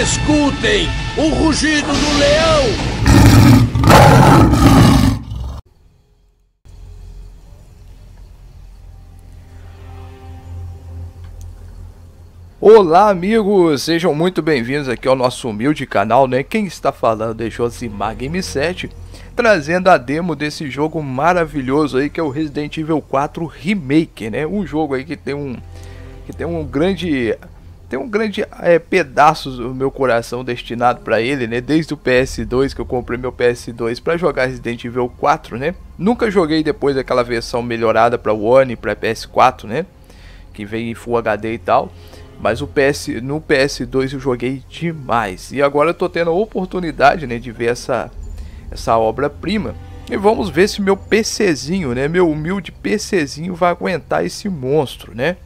Escutem o rugido do leão! Olá amigos, sejam muito bem-vindos aqui ao nosso humilde canal, né? Quem está falando é Josimar Gamer 7, trazendo a demo desse jogo maravilhoso aí que é o Resident Evil 4 Remake, né? Um jogo aí que tem um grande pedaço do meu coração destinado para ele, né? Desde o PS2, que eu comprei meu PS2 para jogar Resident Evil 4, né? Nunca joguei depois daquela versão melhorada para One, para PS4, né? Que veio em Full HD e tal. Mas no PS2 eu joguei demais. E agora eu tô tendo a oportunidade, né, de ver essa obra-prima. E vamos ver se meu PCzinho, né? Meu humilde PCzinho vai aguentar esse monstro, né?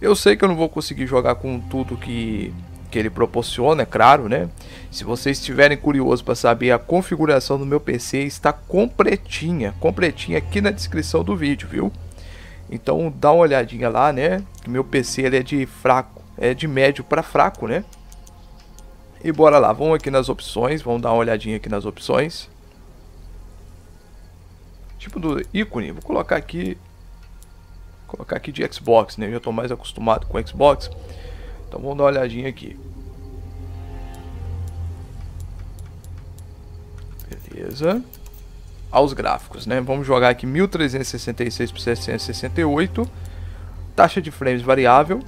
Eu sei que eu não vou conseguir jogar com tudo que ele proporciona, é claro, né? Se vocês estiverem curiosos para saber a configuração do meu PC, está completinha aqui na descrição do vídeo, viu? Então dá uma olhadinha lá, né? Meu PC ele é de fraco, é de médio para fraco, né? E bora lá, vamos aqui nas opções, vamos dar uma olhadinha aqui nas opções. Tipo do ícone, vou colocar aqui... Colocar aqui de Xbox, né? Eu já estou mais acostumado com Xbox. Então vamos dar uma olhadinha aqui. Beleza. Aos gráficos, né? Vamos jogar aqui 1366 por 768. Taxa de frames variável.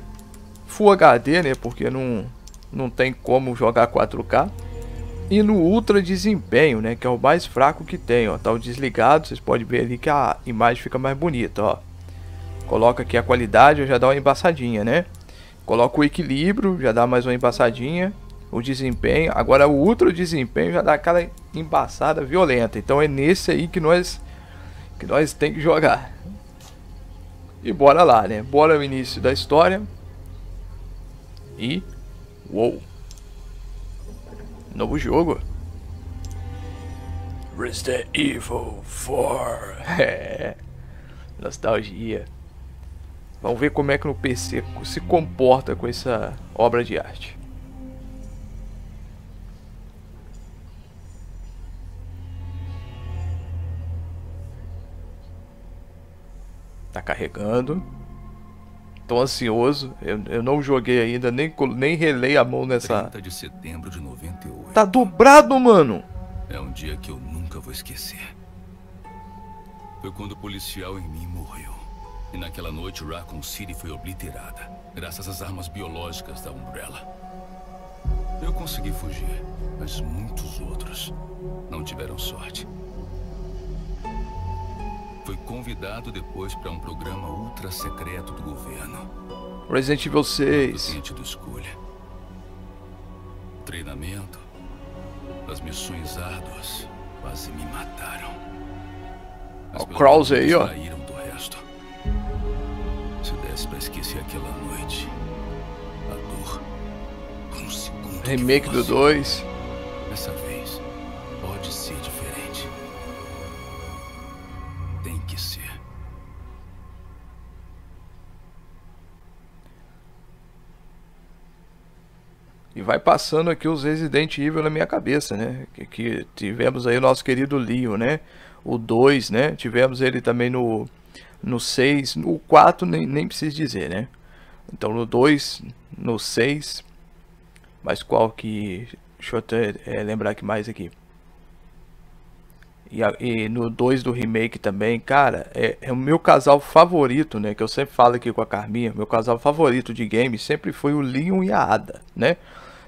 Full HD, né? Porque não tem como jogar 4K. E no ultra desempenho, né? Que é o mais fraco que tem, ó. Tá o desligado, vocês podem ver ali que a imagem fica mais bonita, ó. Coloca aqui a qualidade, já dá uma embaçadinha, né? Coloca o equilíbrio, já dá mais uma embaçadinha. O desempenho, agora o ultra desempenho já dá aquela embaçada violenta. Então é nesse aí que nós tem que jogar. E bora lá, né? Bora o início da história. E... uou! Novo jogo. Resident Evil 4. É... nostalgia. Vamos ver como é que no PC se comporta com essa obra de arte. Tá carregando. Tô ansioso. Eu não joguei ainda, nem relei a mão nessa... 30 de setembro de 98. Tá dobrado, mano! É um dia que eu nunca vou esquecer. Foi quando o policial em mim morreu. E naquela noite, Raccoon City foi obliterada, graças às armas biológicas da Umbrella. Eu consegui fugir, mas muitos outros não tiveram sorte. Fui convidado depois para um programa ultra secreto do governo. Resident Evil 6. Do escolha. Treinamento, as missões árduas quase me mataram. O Kraus aí, ó. Se desse pra esquecer aquela noite, a dor, por um segundo. Remake do 2. Dessa vez, pode ser diferente. Tem que ser. E vai passando aqui os Resident Evil na minha cabeça, né? Que tivemos aí o nosso querido Leon, né? O 2, né? Tivemos ele também no... No 6, no 4 nem preciso dizer, né? Então no 2, no 6. Mas qual que... Deixa eu até lembrar aqui mais aqui. E no 2 do remake também, cara, é o meu casal favorito, né? Que eu sempre falo aqui com a Carminha. Meu casal favorito de game sempre foi o Leon e a Ada, né?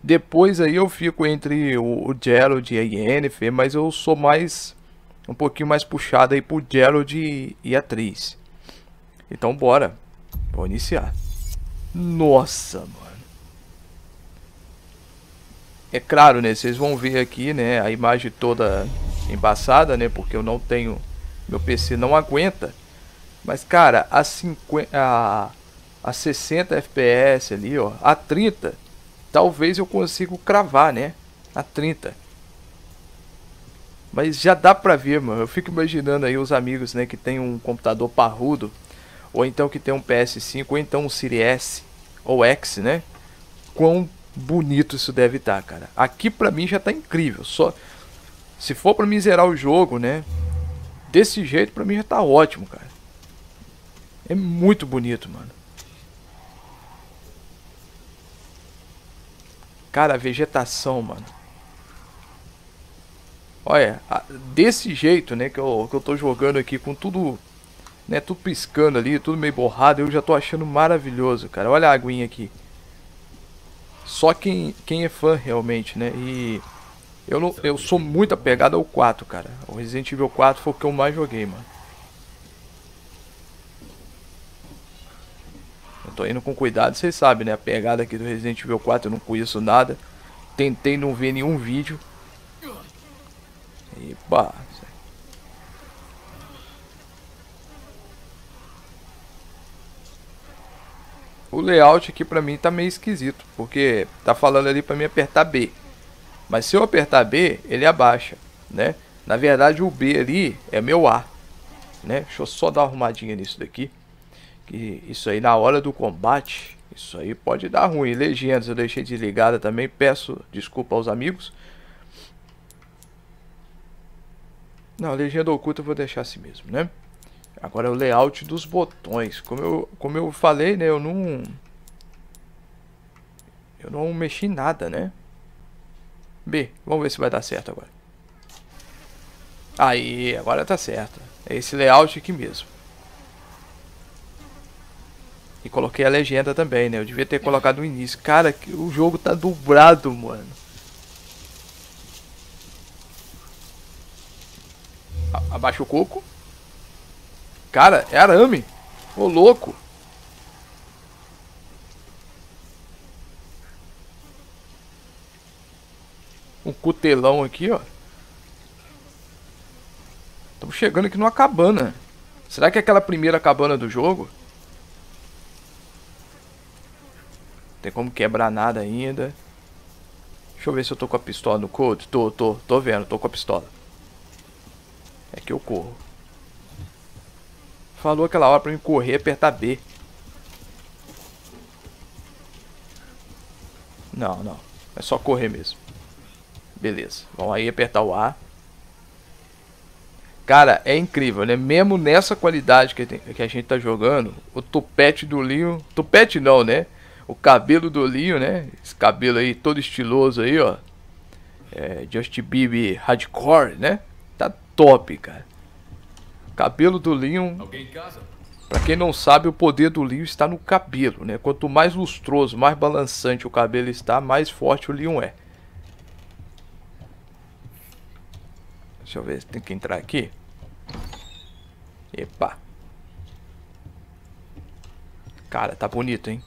Depois aí eu fico entre o Gerald e a Yennefer, mas eu sou mais... um pouquinho mais puxado aí pro Gerald e a atriz. Então bora. Vou iniciar. Nossa, mano. É claro, né? Vocês vão ver aqui, né? A imagem toda embaçada, né? Porque eu não tenho... meu PC não aguenta. Mas, cara, a 60 FPS ali, ó. A 30. Talvez eu consiga cravar, né? A 30. Mas já dá pra ver, mano. Eu fico imaginando aí os amigos, né, que tem um computador parrudo, ou então que tem um PS5, ou então um Series S, ou X, né? Quão bonito isso deve estar, cara. Aqui pra mim já tá incrível. Só se for pra mim zerar o jogo, né, desse jeito pra mim já tá ótimo, cara. É muito bonito, mano. Cara, a vegetação, mano. Olha, desse jeito, né, que eu tô jogando aqui com tudo, né, tudo piscando ali, tudo meio borrado, eu já tô achando maravilhoso, cara. Olha a aguinha aqui. Só quem é fã realmente, né? E eu sou muito apegado ao 4, cara. O Resident Evil 4 foi o que eu mais joguei, mano. Eu tô indo com cuidado, vocês sabem, né? A pegada aqui do Resident Evil 4, eu não conheço nada. Tentei não ver nenhum vídeo. Epa! O layout aqui pra mim tá meio esquisito, porque tá falando ali pra mim apertar B. Mas se eu apertar B, ele abaixa, né? Na verdade o B ali é meu A, né? Deixa eu só dar uma arrumadinha nisso daqui. Que isso aí na hora do combate, isso aí pode dar ruim. Legendas eu deixei desligada também, peço desculpa aos amigos. Não, legenda oculta eu vou deixar assim mesmo, né? Agora o layout dos botões, como eu falei, né, eu não mexi em nada, né? B, vamos ver se vai dar certo agora. Aí, agora tá certo. É esse layout aqui mesmo. E coloquei a legenda também, né? Eu devia ter colocado no início. Cara, o jogo tá dublado, mano. Abaixa o coco. Cara, é arame. Ô, louco. Um cutelão aqui, ó. Estamos chegando aqui numa cabana. Será que é aquela primeira cabana do jogo? Não tem como quebrar nada ainda. Deixa eu ver se eu tô com a pistola no cold. Tô vendo, tô com a pistola. É que eu corro. Falou aquela hora pra mim correr e apertar B. Não, não. É só correr mesmo. Beleza. Vamos aí apertar o A. Cara, é incrível, né? Mesmo nessa qualidade que a gente tá jogando, o topete do Leon... Topete não, né? O cabelo do Leon, né? Esse cabelo aí todo estiloso aí, ó. É, Just BB Hardcore, né? Tá top, cara. Cabelo do Leon. Pra quem não sabe, o poder do Leon está no cabelo, né? Quanto mais lustroso, mais balançante o cabelo está, mais forte o Leon é. Deixa eu ver se tem que entrar aqui. Epa. Cara, tá bonito, hein?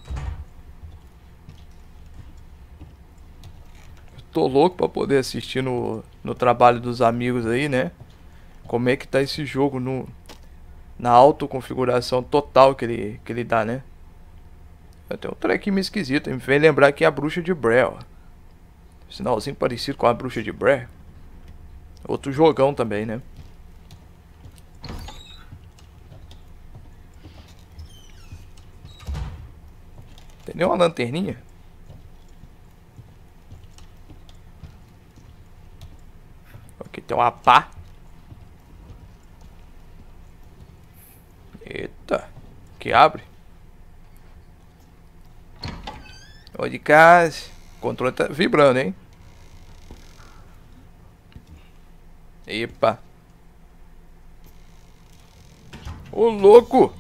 Eu tô louco pra poder assistir no trabalho dos amigos aí, né? Como é que tá esse jogo na autoconfiguração total que ele dá, né? Tem um trequinho meio esquisito. Me fez lembrar que é a bruxa de Blair, ó. Sinalzinho parecido com a bruxa de Blair. Outro jogão também, né? Tem nem uma lanterninha? Aqui tem uma pá. Eita, que abre. Olha de casa. O controle tá vibrando, hein? Epa. Ô, louco.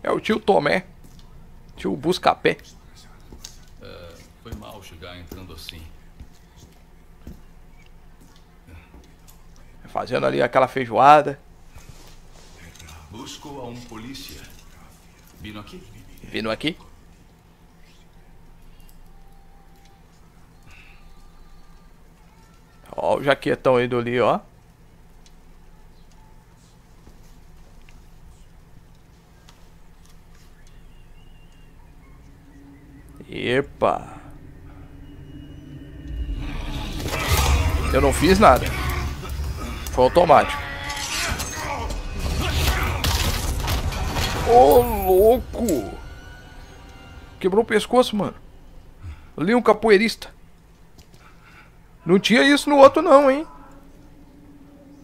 É o tio Tomé. Tio Buscapé. Foi mal chegar entrando assim. Fazendo ali aquela feijoada. Busco a um polícia. Vino aqui? Vino aqui? Ó o jaquetão indo ali, ó. Epa. Eu não fiz nada. Foi automático. Ô, louco. Quebrou o pescoço, mano. Ali um capoeirista. Não tinha isso no outro não, hein.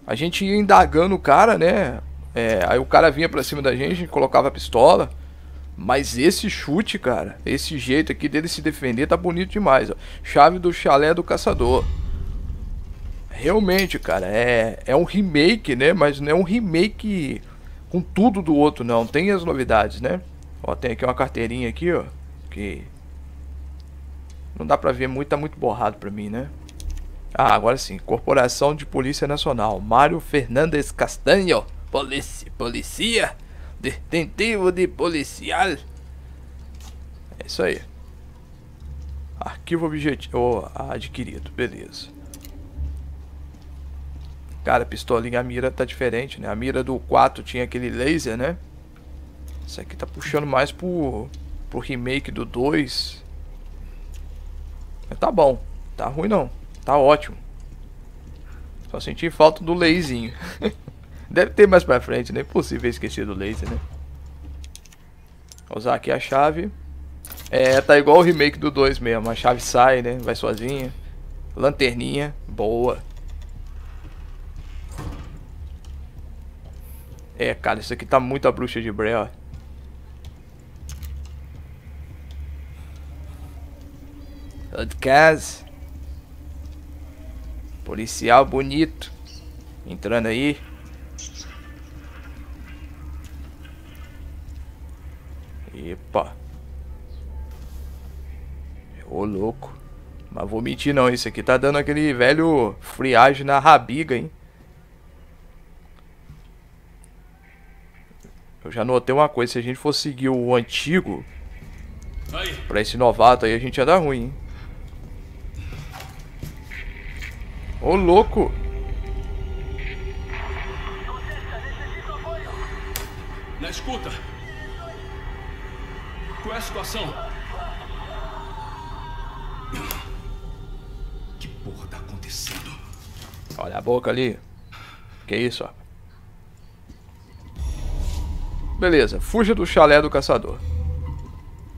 A gente ia indagando o cara, né. É, aí o cara vinha pra cima da gente, colocava a pistola. Mas esse chute, cara, esse jeito aqui dele se defender tá bonito demais, ó. Chave do chalé do caçador. Realmente, cara, é um remake, né? Mas não é um remake com tudo do outro, não. Tem as novidades, né? Ó, tem aqui uma carteirinha aqui, ó. Que não dá pra ver muito, tá muito borrado pra mim, né? Ah, agora sim. Corporação de Polícia Nacional. Mário Fernandes Castanho. Policia. Detentivo de policial. É isso aí. Arquivo objetivo adquirido. Beleza. Cara, a pistolinha, a mira tá diferente, né? A mira do 4 tinha aquele laser, né? Isso aqui tá puxando mais pro remake do 2. Mas tá bom. Tá ruim não. Tá ótimo. Só senti falta do laserzinho. Deve ter mais pra frente, né? Impossível esquecer do laser, né? Vou usar aqui a chave. É, tá igual o remake do 2 mesmo. A chave sai, né? Vai sozinha. Lanterninha. Boa. É, cara, isso aqui tá muito a bruxa de Blair, ó. Podcast. Policial bonito. Entrando aí. Epa. Ô, louco. Mas vou mentir não, isso aqui tá dando aquele velho friagem na rabiga, hein. Eu já notei uma coisa, se a gente for seguir o antigo pra esse novato aí, a gente ia dar ruim, hein. Ô, louco. Na escuta. Qual é a situação? Que porra tá acontecendo? Olha a boca ali. Que isso, ó. Beleza, fuja do chalé do caçador.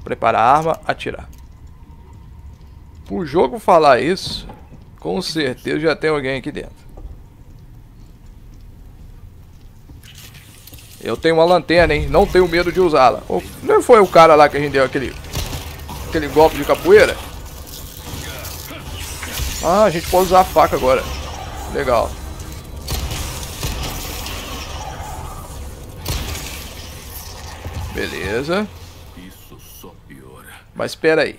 Prepara a arma, atirar. Pro jogo falar isso, com certeza já tem alguém aqui dentro. Eu tenho uma lanterna, hein? Não tenho medo de usá-la. Não foi o cara lá que a gente deu aquele golpe de capoeira? Ah, a gente pode usar a faca agora. Legal. Beleza. Isso só piora. Mas espera aí.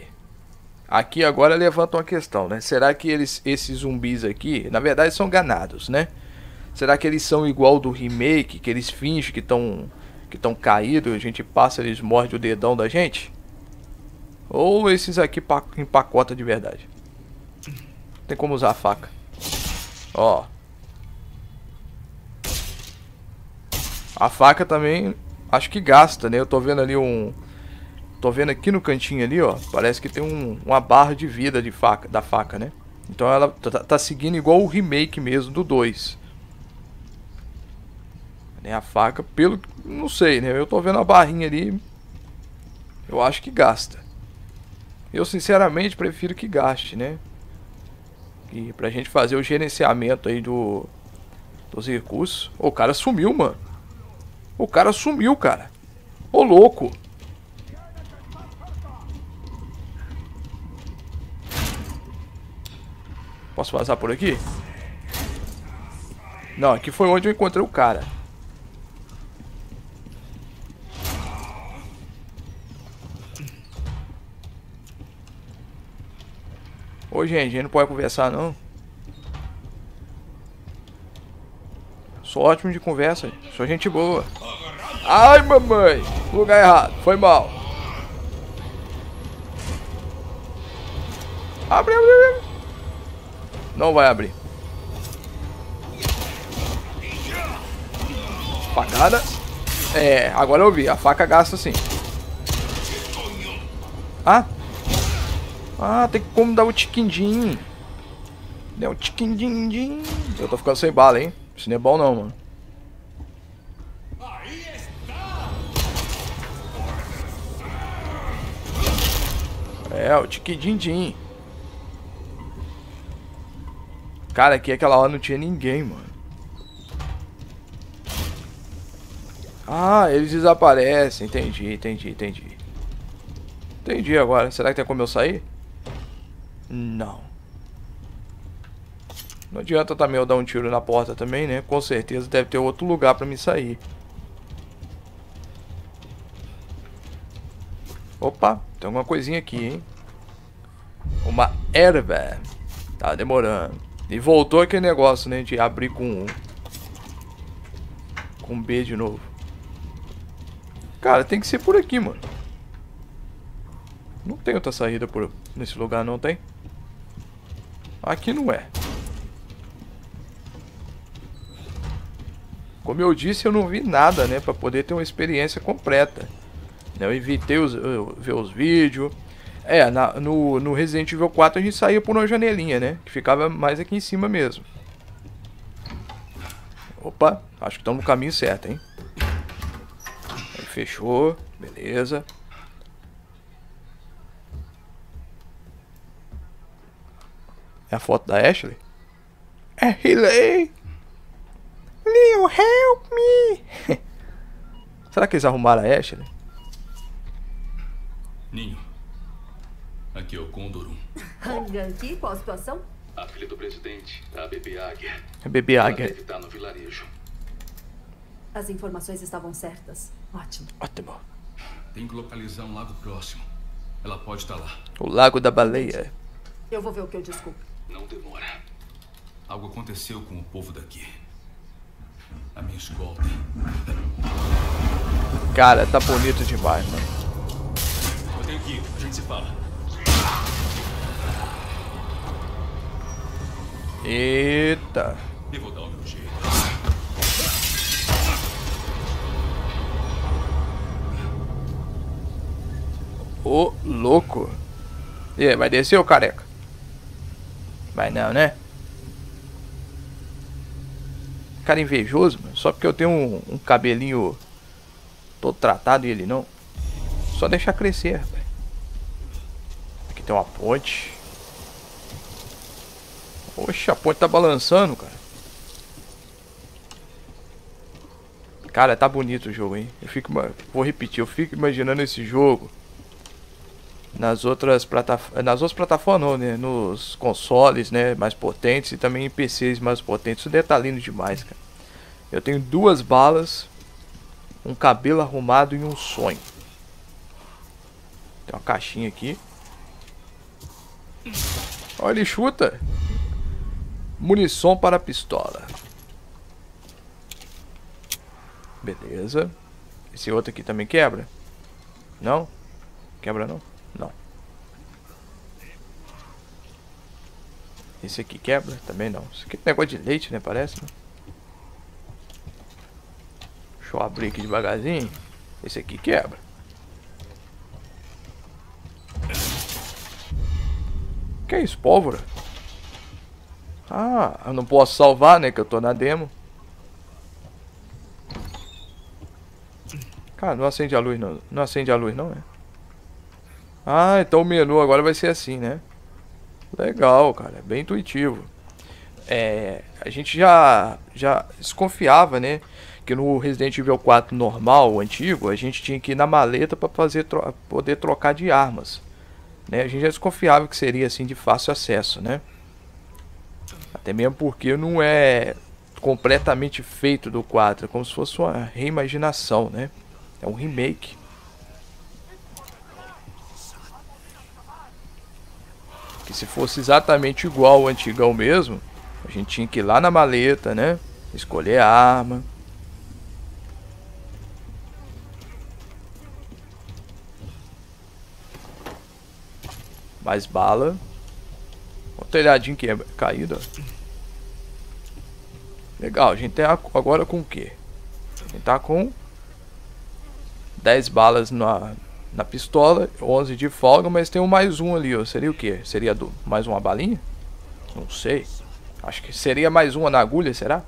Aqui agora levanta uma questão, né? Será que esses zumbis aqui, na verdade, são ganados, né? Será que eles são igual do remake, que eles fingem que estão caídos, a gente passa, eles mordem o dedão da gente? Ou esses aqui empacota de verdade? Tem como usar a faca. Ó. A faca também, acho que gasta, né? Eu tô vendo ali tô vendo aqui no cantinho ali, ó. Parece que tem uma barra de vida da faca, né? Então ela tá seguindo igual o remake mesmo, do 2. A faca, pelo que... Não sei, né? Eu tô vendo a barrinha ali. Eu acho que gasta. Eu, sinceramente, prefiro que gaste, né? E pra gente fazer o gerenciamento aí dos recursos. O cara sumiu, mano. O cara sumiu, cara. Ô, louco. Posso passar por aqui? Não, aqui foi onde eu encontrei o cara. Ô, gente, a gente não pode conversar, não. Sou ótimo de conversa, sou gente boa. Ai, mamãe! Lugar errado, foi mal. Abre, abre, abre. Não vai abrir. Facada. É, agora eu vi, a faca gasta sim. Ah? Ah, tem como dar o tiquindim. Deu um tiquindim. Eu tô ficando sem bala, hein? Isso não é bom não, mano. É, o tiquidim-dim. Cara, aqui aquela hora não tinha ninguém, mano. Ah, eles desaparecem. Entendi. Entendi agora. Será que tem como eu sair? Não. Não adianta também eu dar um tiro na porta também, né? Com certeza deve ter outro lugar pra me sair. Opa, tem alguma coisinha aqui, hein? Uma erva. Tá demorando. E voltou aquele negócio, né? De abrir com B de novo. Cara, tem que ser por aqui, mano. Não tem outra saída por nesse lugar, não tem? Aqui não é. Como eu disse, eu não vi nada, né? Pra poder ter uma experiência completa. Eu evitei ver os vídeos. É, no Resident Evil 4 a gente saía por uma janelinha, né? Que ficava mais aqui em cima mesmo. Opa, acho que estamos no caminho certo, hein? Aí fechou, beleza. É a foto da Ashley? É Ashley! Leon, help me! Será que eles arrumaram a Ashley? Ninho, aqui é o Condor 1. Ranganqui, qual a situação? A filha do presidente, a BB Águia. A BB Águia. Deve estar no vilarejo. As informações estavam certas. Ótimo. Tem que localizar um lago próximo. Ela pode estar lá. O lago da baleia. Eu vou ver o que eu descubro. Não demora. Algo aconteceu com o povo daqui. A minha escolta. Cara, tá bonito demais, mano. A gente se fala. Eita. Eu vou dar o meu jeito. Ô, louco. E aí, vai descer, ô careca? Vai não, né? Cara invejoso, mano. Só porque eu tenho um cabelinho todo tratado e ele não. Só deixar crescer, rapaz. Aqui tem uma ponte. Oxe, a ponte tá balançando, cara. Cara, tá bonito o jogo, hein? Vou repetir, eu fico imaginando esse jogo nas outras plataformas não, né? Nos consoles, né? Mais potentes e também em PCs mais potentes. Isso daí tá lindo demais, cara. Eu tenho duas balas, um cabelo arrumado e um sonho. Tem uma caixinha aqui. Olha, ele chuta. Munição para a pistola. Beleza. Esse outro aqui também quebra? Não? Quebra não? Não. Esse aqui quebra? Também não. Isso aqui é um negócio de leite, né? Parece, né? Deixa eu abrir aqui devagarzinho. Esse aqui quebra. Que é isso, pólvora? Ah, eu não posso salvar, né? Que eu tô na demo. Cara, não acende a luz, não. Não acende a luz, não, é? Ah, então o menu agora vai ser assim, né? Legal, cara. É bem intuitivo. É, a gente já desconfiava, né? Que no Resident Evil 4 normal, o antigo, a gente tinha que ir na maleta pra poder trocar de armas. Né? A gente já desconfiava que seria assim de fácil acesso, né? Até mesmo porque não é completamente feito do 4, é como se fosse uma reimaginação, né? É um remake. Que se fosse exatamente igual ao antigão mesmo, a gente tinha que ir lá na maleta, né? Escolher a arma. Mais bala. O telhadinho que é caído. Legal, a gente tem agora com o quê? A gente tá com 10 balas na pistola, 11 de folga, mas tem um mais um ali, ó. Seria o quê? Seria mais uma balinha? Não sei. Acho que seria mais uma na agulha, será?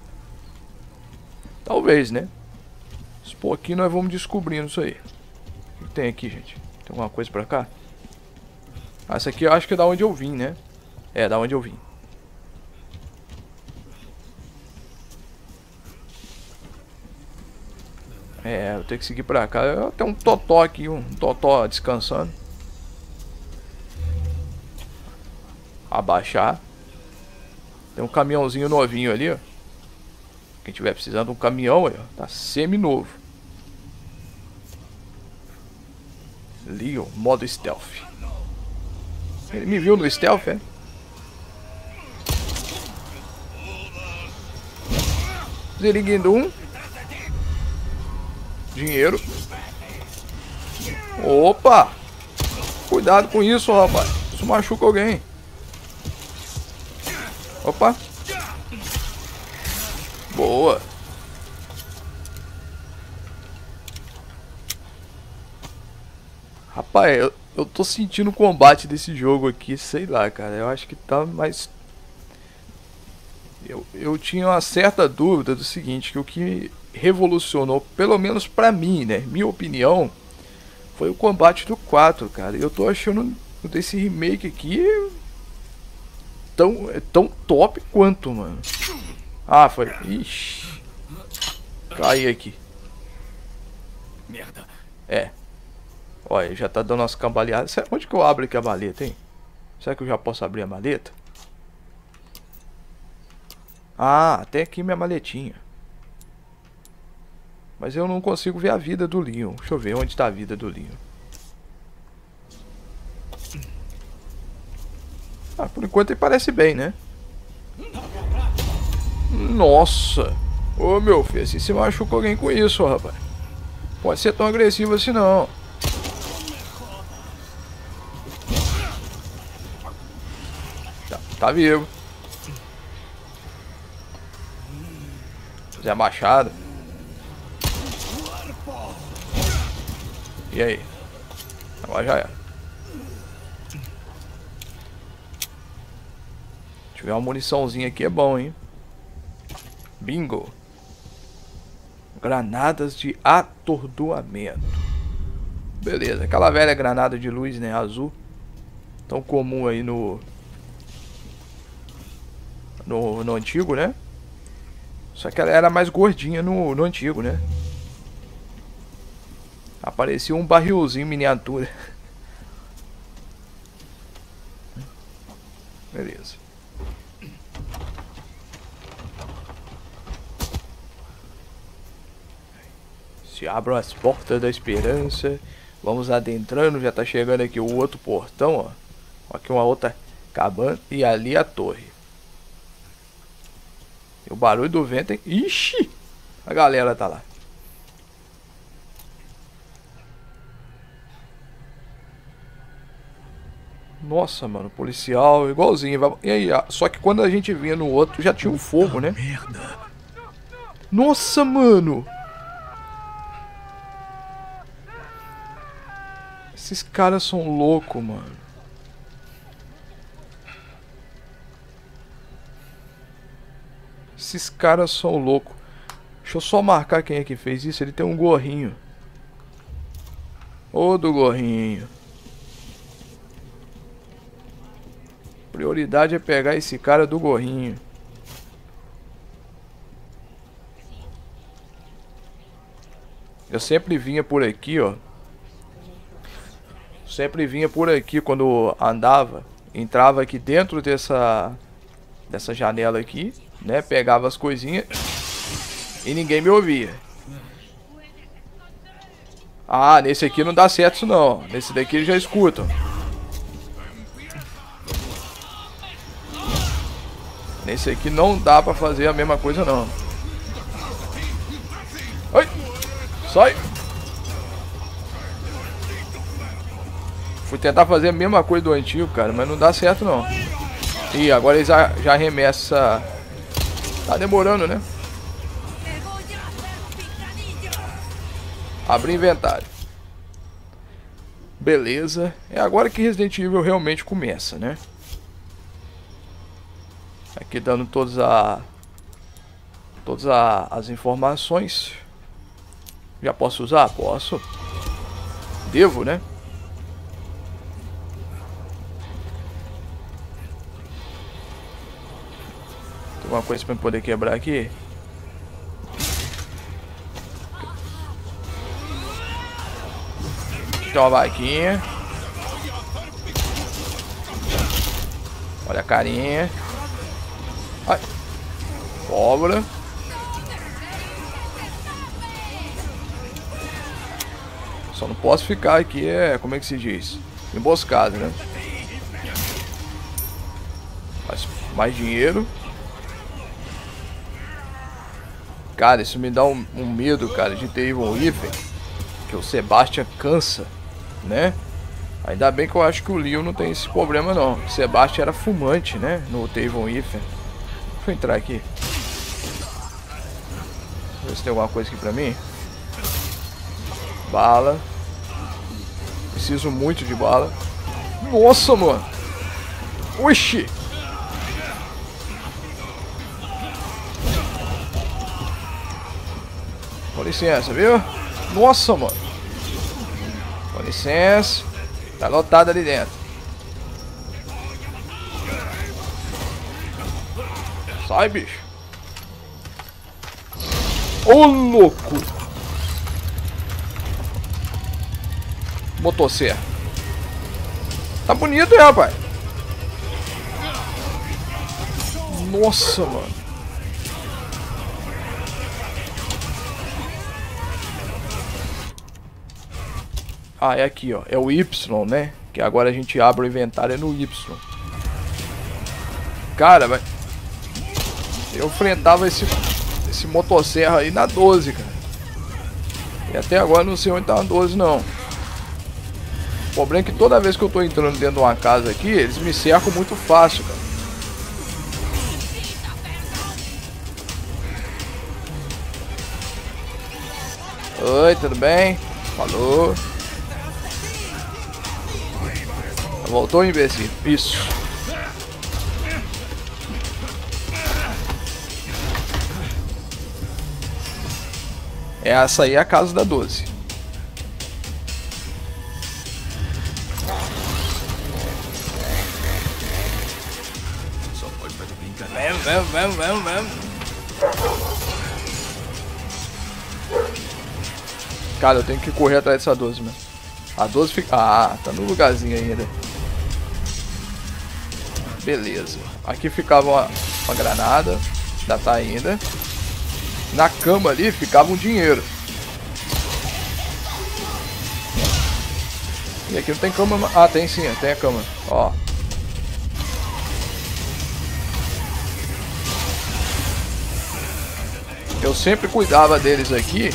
Talvez, né? Aos pouquinhos nós vamos descobrindo isso aí. O que tem aqui, gente? Tem alguma coisa pra cá? Essa aqui eu acho que é da onde eu vim, né? É, da onde eu vim. É, eu tenho que seguir pra cá. Eu tenho um totó aqui, um totó descansando. Abaixar. Tem um caminhãozinho novinho ali, ó. Quem tiver precisando de um caminhão, ó, tá semi-novo. Leon, modo stealth. Ele me viu no stealth, é? Zeriguindum. Dinheiro. Opa! Cuidado com isso, rapaz. Isso machuca alguém. Opa. Boa. Rapaz, eu tô sentindo o combate desse jogo aqui, sei lá, cara. Eu acho que tá mais... Eu tinha uma certa dúvida do seguinte, que o que revolucionou, pelo menos pra mim, né, minha opinião, foi o combate do 4, cara. Eu tô achando desse remake aqui tão top quanto, mano. Ah, foi. Ixi. Caí aqui. Merda. É. Olha, já tá dando umas cambaleadas. Onde que eu abro aqui a maleta, hein? Será que eu já posso abrir a maleta? Ah, até aqui minha maletinha. Mas eu não consigo ver a vida do Leon. Deixa eu ver onde tá a vida do Leon. Ah, por enquanto ele parece bem, né? Nossa. Ô, meu filho, assim você machucou alguém com isso, rapaz. Pode ser tão agressivo assim, não. Tá vivo. Zé Machado. E aí? Agora já era. Se tiver uma muniçãozinha aqui é bom, hein? Bingo. Granadas de atordoamento. Beleza, aquela velha granada de luz, né? Azul. Tão comum aí no antigo, né? Só que ela era mais gordinha no antigo, né? Aparecia um barrilzinho miniatura. Beleza. Se abram as portas da esperança. Vamos adentrando. Já tá chegando aqui o outro portão, ó. Aqui uma outra cabana. E ali a torre. O barulho do vento, hein? Ixi! A galera tá lá. Nossa, mano, policial, igualzinho. E aí, só que quando a gente vinha no outro, já tinha um fogo, né? Merda. Nossa, mano! Esses caras são loucos, mano. Esses caras são loucos. Deixa eu só marcar quem é que fez isso. Ele tem um gorrinho. Ô do gorrinho. Prioridade é pegar esse cara do gorrinho. Eu sempre vinha por aqui, ó. Sempre vinha por aqui quando andava. Entrava aqui dentro dessa janela aqui, né? Pegava as coisinhas e ninguém me ouvia. Ah, nesse aqui não dá certo isso não. Nesse daqui eles já escutam. Nesse aqui não dá pra fazer a mesma coisa não. Oi! Sai! Fui tentar fazer a mesma coisa do antigo, cara, mas não dá certo não. Ih, agora eles já arremessam essa... Tá demorando, né? Abrir inventário. Beleza. É agora que Resident Evil realmente começa, né? Aqui dando todas as informações. Já posso usar? Posso. Devo, né? Alguma coisa pra eu poder quebrar aqui? Tem uma vaquinha. Olha a carinha. Ai. Cobra. Só não posso ficar aqui, como é que se diz? Emboscado, né? Mais dinheiro. Cara, isso me dá um medo, cara, de ter Evil Ivan, que o Sebastian cansa, né? Ainda bem que eu acho que o Leon não tem esse problema não. O Sebastian era fumante, né? No Evil Ivan. Deixa eu entrar aqui. Ver se tem alguma coisa aqui pra mim. Bala. Preciso muito de bala. Nossa, mano. Oxi. Com licença, viu? Nossa, mano. Com licença. Tá lotado ali dentro. Sai, bicho. Ô, louco. Motosserra. Tá bonito, hein, rapaz? Nossa, mano. Ah, é aqui, ó. É o Y, né? Que agora a gente abre o inventário é no Y. Cara, vai... Eu enfrentava esse motosserra aí na 12, cara. E até agora não sei onde tá na 12, não. O problema é que toda vez que eu tô entrando dentro de uma casa aqui, eles me cercam muito fácil, cara. Oi, tudo bem? Falou. Voltou, imbecil. Isso. Essa aí é a casa da 12. Só pode fazer brincadeira. Vamos. Cara, eu tenho que correr atrás dessa 12 mesmo. A 12 fica... Ah, tá no lugarzinho ainda. Beleza. Aqui ficava uma granada. Ainda tá ainda. Na cama ali ficava um dinheiro. E aqui não tem cama... Ah, tem sim. Tem a cama. Ó. Eu sempre cuidava deles aqui.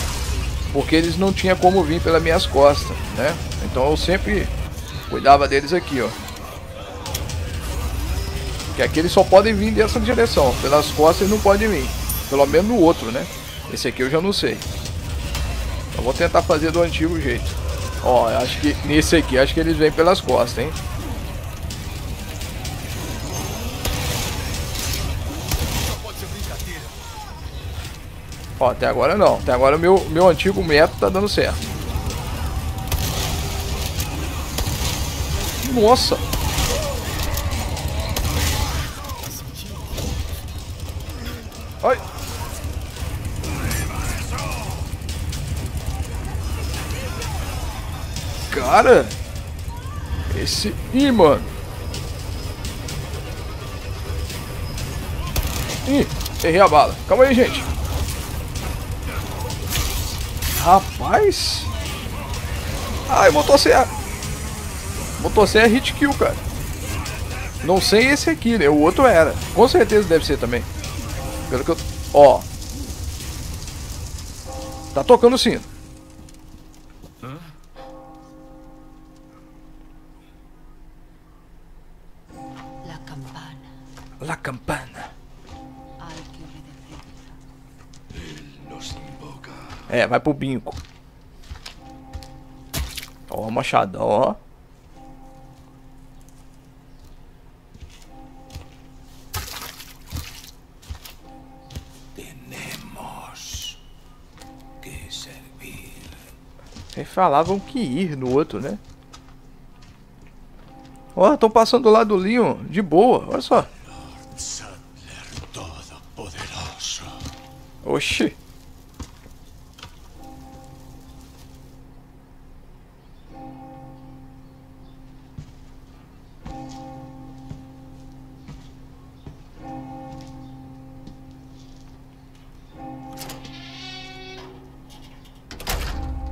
Porque eles não tinham como vir pelas minhas costas, né? Então eu sempre cuidava deles aqui, ó. Que aqui eles só podem vir dessa direção. Pelas costas eles não podem vir. Pelo menos no outro, né? Esse aqui eu já não sei. Eu vou tentar fazer do antigo jeito. Ó, eu acho que nesse aqui, acho que eles vêm pelas costas, hein? Ó, até agora não. Até agora o meu antigo método tá dando certo. Nossa! Ai! Cara! Esse... Ih, mano! Ih! Errei a bala. Calma aí, gente! Rapaz! Ai, motosserra! Motosserra é hit kill, cara. Não sei esse aqui, né? O outro era. Com certeza deve ser também. Pelo que eu... Ó. Tá tocando o sino. Hã? La campana. La campana. É, vai pro binco. Ó, machadão, ó. Eles falavam que ir no outro, né? Ó, estão passando do lado do Leon, de boa, olha só. Lord Saddler, todo Oxi.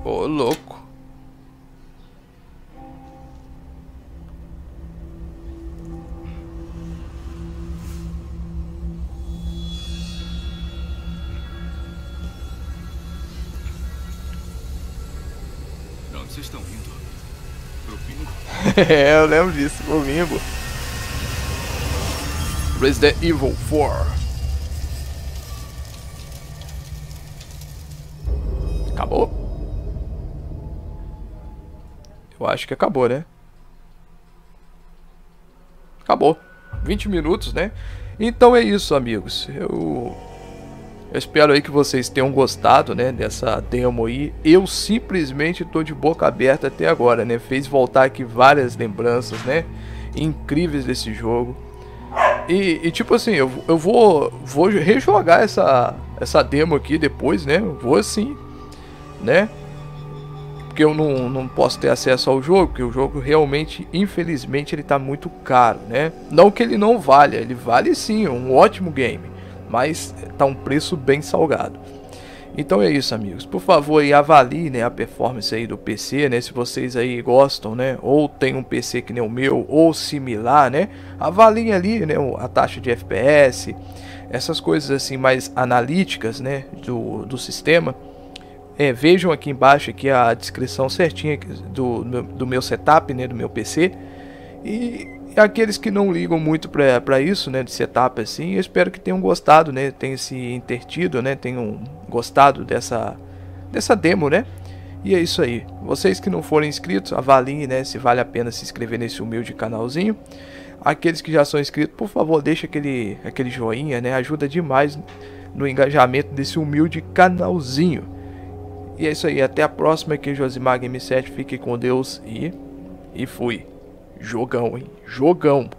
Ô, louco. Não, vocês estão indo pro bingo? É, eu lembro disso, pro bingo. Resident Evil 4. Acabou? Eu acho que acabou, né? Acabou. 20 minutos, né? Então é isso, amigos. Eu espero aí que vocês tenham gostado, né, dessa demo aí. Eu simplesmente tô de boca aberta até agora, né? Fez voltar aqui várias lembranças, né, incríveis desse jogo. E tipo assim, eu vou rejogar essa demo aqui depois, né? Eu vou assim, né? Porque eu não posso ter acesso ao jogo, porque o jogo realmente, infelizmente, ele tá muito caro, né? Não que ele não valha, ele vale sim, é um ótimo game, mas tá um preço bem salgado. Então é isso, amigos. Por favor, aí avalie, né, a performance aí do PC, né? Se vocês aí gostam, né, ou tem um PC que nem o meu ou similar, né? Avalie ali, né, a taxa de FPS, essas coisas assim mais analíticas, né, do sistema. É, vejam aqui embaixo aqui a descrição certinha do meu setup, né, do meu PC. E aqueles que não ligam muito para isso, né, de setup assim, eu espero que tenham gostado, né, tenham se entretido, né, tenham gostado dessa demo, né. E é isso aí. Vocês que não forem inscritos, avaliem, né, se vale a pena se inscrever nesse humilde canalzinho. Aqueles que já são inscritos, por favor, deixa aquele joinha, né, ajuda demais no engajamento desse humilde canalzinho. E é isso aí, até a próxima aqui, Josimar Gamer 7, fique com Deus e fui. Jogão, hein? Jogão.